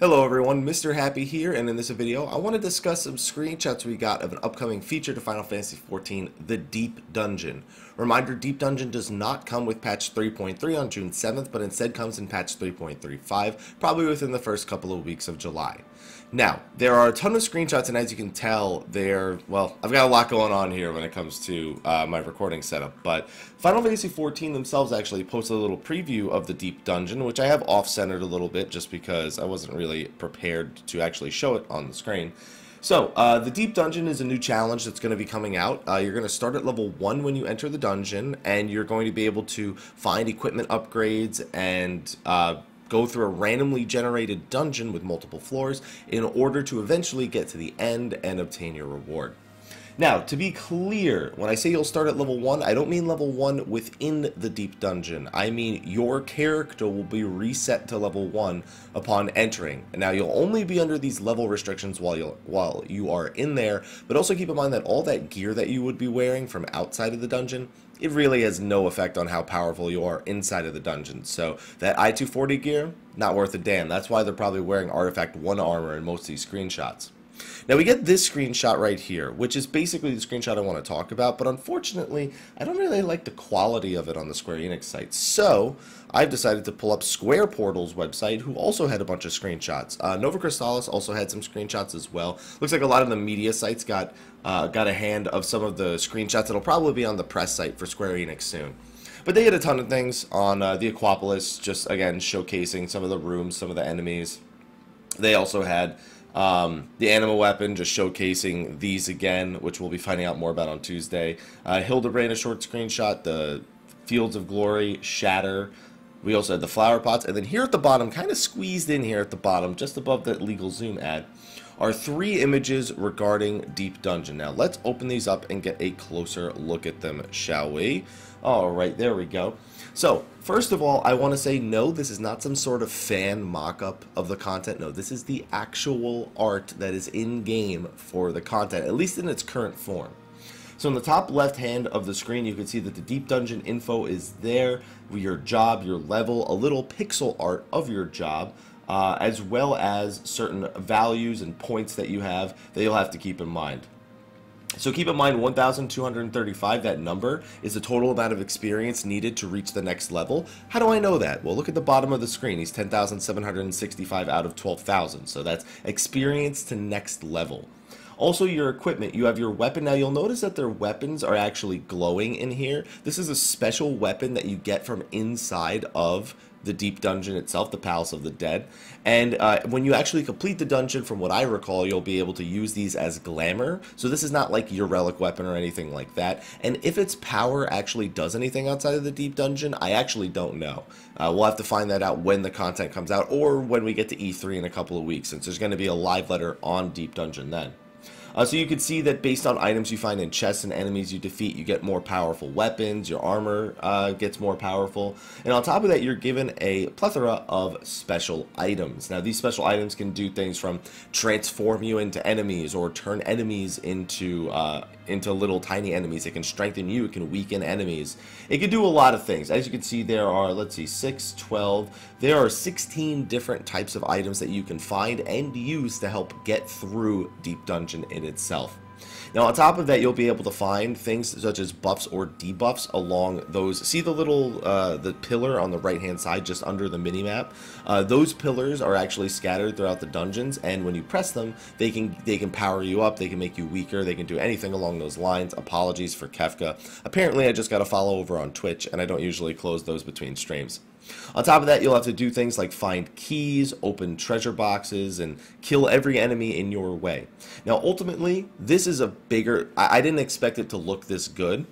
Hello everyone, Mr. Happy here, and in this video I want to discuss some screenshots we got of an upcoming feature to Final Fantasy XIV, the Deep Dungeon. Reminder, Deep Dungeon does not come with patch 3.3 on June 7th, but instead comes in patch 3.35, probably within the first couple of weeks of July. Now, there are a ton of screenshots, and as you can tell, I've got a lot going on here when it comes to my recording setup, but Final Fantasy XIV themselves actually posted a little preview of the Deep Dungeon, which I have off-centered a little bit just because I wasn't really prepared to actually show it on the screen. So, the Deep Dungeon is a new challenge that's going to be coming out. You're going to start at level 1 when you enter the dungeon, and you're going to be able to find equipment upgrades and go through a randomly generated dungeon with multiple floors in order to eventually get to the end and obtain your reward. Now, to be clear, when I say you'll start at level 1, I don't mean level 1 within the Deep Dungeon. I mean your character will be reset to level 1 upon entering. And now, you'll only be under these level restrictions while you are in there, but also keep in mind that all that gear that you would be wearing from outside of the dungeon, it really has no effect on how powerful you are inside of the dungeon. So, that I-240 gear, not worth a damn. That's why they're probably wearing Artifact 1 armor in most of these screenshots. Now we get this screenshot right here, which is basically the screenshot I want to talk about, but unfortunately, I don't really like the quality of it on the Square Enix site. So, I've decided to pull up Square Portal's website, who also had a bunch of screenshots. Nova Crystallis also had some screenshots as well. Looks like a lot of the media sites got a hand of some of the screenshots that'll probably be on the press site for Square Enix soon. But they had a ton of things on the Aquapolis, just again showcasing some of the rooms, some of the enemies. They also had the Anima Weapon, just showcasing these again, which we'll be finding out more about on Tuesday. Hildebrand, a short screenshot, the Fields of Glory, Shatter. We also had the Flower Pots. And then here at the bottom, kind of squeezed in here at the bottom, just above that Legal Zoom ad, are three images regarding Deep Dungeon. Now, let's open these up and get a closer look at them, shall we? All right, there we go. So, first of all, I want to say no, this is not some sort of fan mock-up of the content. No, this is the actual art that is in-game for the content, at least in its current form. So in the top left hand of the screen, you can see that the Deep Dungeon info is there, your job, your level, a little pixel art of your job, as well as certain values and points that you have that you'll have to keep in mind. So keep in mind 1,235, that number, is the total amount of experience needed to reach the next level. How do I know that? Well, look at the bottom of the screen. He's 10,765 out of 12,000. So that's experience to next level. Also, your equipment. You have your weapon. Now, you'll notice that their weapons are actually glowing in here. This is a special weapon that you get from inside of the Deep Dungeon itself, the Palace of the Dead. And when you actually complete the dungeon, from what I recall, you'll be able to use these as glamour. So this is not like your relic weapon or anything like that. And if its power actually does anything outside of the Deep Dungeon, I actually don't know. We'll have to find that out when the content comes out or when we get to E3 in a couple of weeks, since there's going to be a live letter on Deep Dungeon then. So you can see that based on items you find in chests and enemies you defeat, you get more powerful weapons, your armor gets more powerful, and on top of that you're given a plethora of special items. Now these special items can do things from transform you into enemies or turn enemies into little tiny enemies. It can strengthen you, it can weaken enemies. It can do a lot of things. As you can see, there are, let's see, 16 different types of items that you can find and use to help get through Deep Dungeon in itself. Now on top of that, you'll be able to find things such as buffs or debuffs along those. See the little the pillar on the right hand side just under the minimap? Those pillars are actually scattered throughout the dungeons, and when you press them, they can power you up, they can make you weaker, they can do anything along those lines. Apologies for Kefka. Apparently I just got a follow over on Twitch, and I don't usually close those between streams. On top of that, you'll have to do things like find keys, open treasure boxes, and kill every enemy in your way. Now, ultimately, this is a bigger... I didn't expect it to look this good.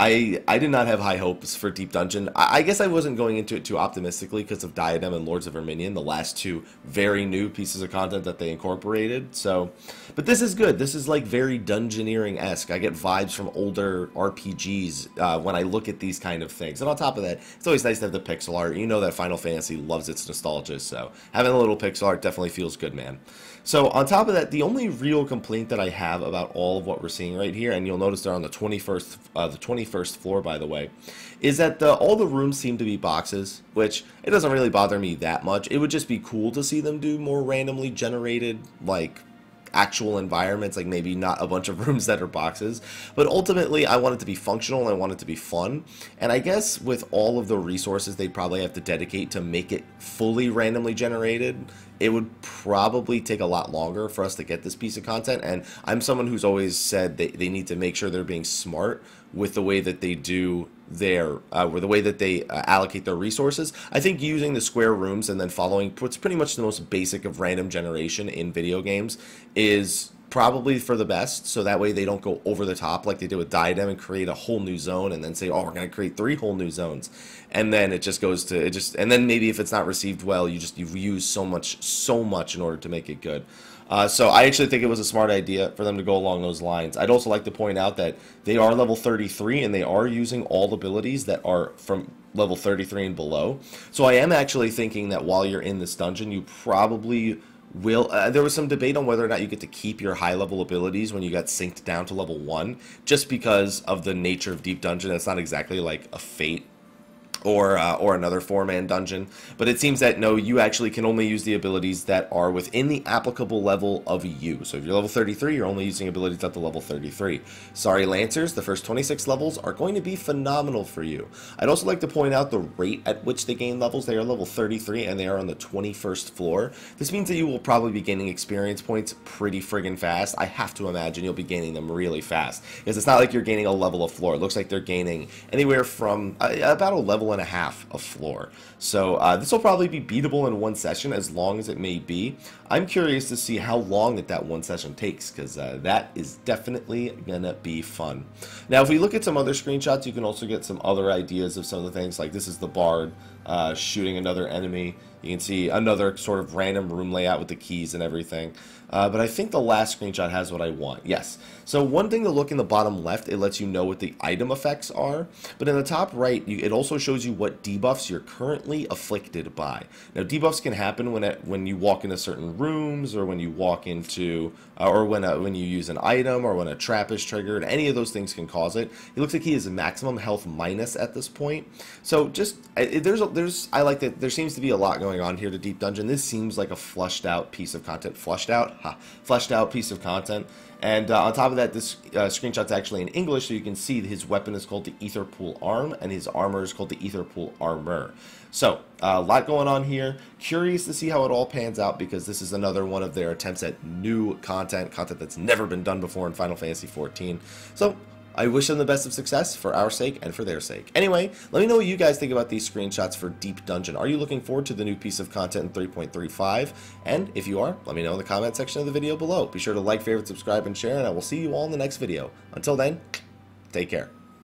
I did not have high hopes for Deep Dungeon. I guess I wasn't going into it too optimistically because of Diadem and Lords of Vermillon, the last two very new pieces of content that they incorporated. So, but this is good. This is like very Dungeoneering-esque. I get vibes from older RPGs when I look at these kind of things. And on top of that, it's always nice to have the pixel art. You know that Final Fantasy loves its nostalgia, so having a little pixel art definitely feels good, man. So on top of that, the only real complaint that I have about all of what we're seeing right here, and you'll notice they're on the 21st floor, by the way, is that all the rooms seem to be boxes, which it doesn't really bother me that much. It would just be cool to see them do more randomly generated, like, actual environments, like maybe not a bunch of rooms that are boxes. But ultimately, I want it to be functional, I want it to be fun, and I guess with all of the resources they'd probably have to dedicate to make it fully randomly generated, it would probably take a lot longer for us to get this piece of content. And I'm someone who's always said they need to make sure they're being smart with the way that they do their, with the way that they allocate their resources. I think using the square rooms and then following what's pretty much the most basic of random generation in video games is probably for the best, so that way they don't go over the top like they did with Diadem and create a whole new zone and then say, oh, we're going to create 3 whole new zones, and then it just goes to it just, and then maybe if it's not received well, you've used so much in order to make it good. So I actually think it was a smart idea for them to go along those lines. I'd also like to point out that they are level 33 and they are using all abilities that are from level 33 and below. So I am actually thinking that while you're in this dungeon, you probably will, there was some debate on whether or not you get to keep your high level abilities when you got synced down to level 1, just because of the nature of Deep Dungeon. It's not exactly like a Fate or another 4-man dungeon, but it seems that no, you actually can only use the abilities that are within the applicable level of you. So if you're level 33, you're only using abilities up to level 33. Sorry, Lancers, the first 26 levels are going to be phenomenal for you. I'd also like to point out the rate at which they gain levels. They are level 33 and they are on the 21st floor. This means that you will probably be gaining experience points pretty friggin' fast. I have to imagine you'll be gaining them really fast, because it's not like you're gaining a level of floor. It looks like they're gaining anywhere from about a level and a half of floor. So this will probably be beatable in one session, as long as it may be. I'm curious to see how long that one session takes, because that is definitely gonna be fun. Now if we look at some other screenshots, you can also get some other ideas of some of the things, like this is the bard shooting another enemy. You can see another sort of random room layout with the keys and everything. But I think the last screenshot has what I want. Yes. So one thing to look in the bottom left, it lets you know what the item effects are. But in the top right, it also shows you what debuffs you're currently afflicted by. Now debuffs can happen when you walk into certain rooms, or when you walk into, or when you use an item, or when a trap is triggered. Any of those things can cause it. It looks like he is maximum health minus at this point. So just I like that there seems to be a lot going on here to Deep Dungeon. This seems like a flushed out piece of content. Fleshed out piece of content. And on top of that, this screenshot's actually in English, so you can see his weapon is called the Aetherpool Arm, and his armor is called the Aetherpool Armor. So, a lot going on here. Curious to see how it all pans out, because this is another one of their attempts at new content, content that's never been done before in Final Fantasy XIV. So, I wish them the best of success, for our sake and for their sake. Anyway, let me know what you guys think about these screenshots for Deep Dungeon. Are you looking forward to the new piece of content in 3.35? And if you are, let me know in the comment section of the video below. Be sure to like, favorite, subscribe, and share, and I will see you all in the next video. Until then, take care.